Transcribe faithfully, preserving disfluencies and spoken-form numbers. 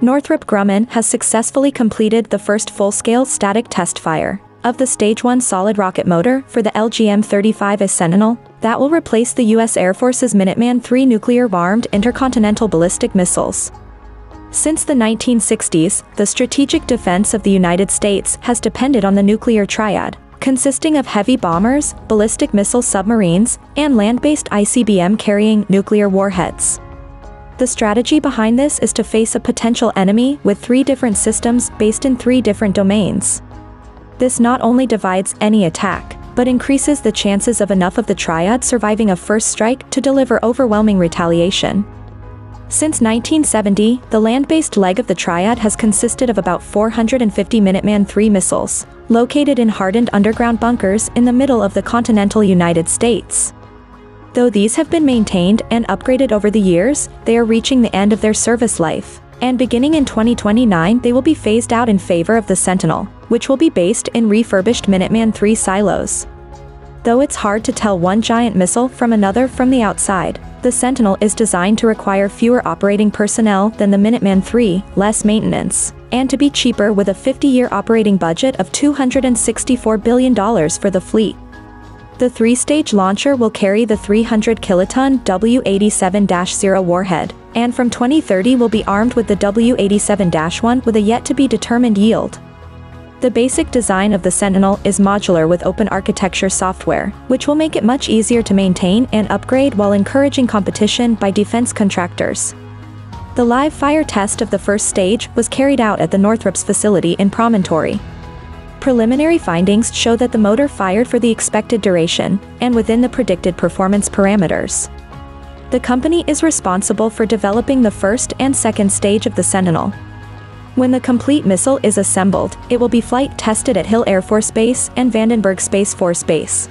Northrop Grumman has successfully completed the first full-scale static test fire of the Stage one solid rocket motor for the L G M thirty-five A Sentinel that will replace the U S Air Force's Minuteman three nuclear-armed intercontinental ballistic missiles. Since the nineteen sixties, the strategic defense of the United States has depended on the nuclear triad, consisting of heavy bombers, ballistic missile submarines, and land-based I C B M-carrying nuclear warheads. The strategy behind this is to face a potential enemy with three different systems based in three different domains. This not only divides any attack, but increases the chances of enough of the triad surviving a first strike to deliver overwhelming retaliation. Since nineteen seventy, the land-based leg of the triad has consisted of about four hundred fifty Minuteman three missiles, located in hardened underground bunkers in the middle of the continental United States. Though these have been maintained and upgraded over the years, they are reaching the end of their service life, and beginning in twenty twenty-nine they will be phased out in favor of the Sentinel, which will be based in refurbished Minuteman three silos. Though it's hard to tell one giant missile from another from the outside, the Sentinel is designed to require fewer operating personnel than the Minuteman three, less maintenance, and to be cheaper with a fifty-year operating budget of two hundred sixty-four billion dollars for the fleet. The three-stage launcher will carry the three hundred kiloton W eighty-seven dash zero warhead, and from twenty thirty will be armed with the W eighty-seven dash one with a yet-to-be-determined yield. The basic design of the Sentinel is modular with open architecture software, which will make it much easier to maintain and upgrade while encouraging competition by defense contractors. The live fire test of the first stage was carried out at the Northrop's facility in Promontory. Preliminary findings show that the motor fired for the expected duration and within the predicted performance parameters. The company is responsible for developing the first and second stage of the Sentinel. When the complete missile is assembled, it will be flight tested at Hill Air Force Base and Vandenberg Space Force Base.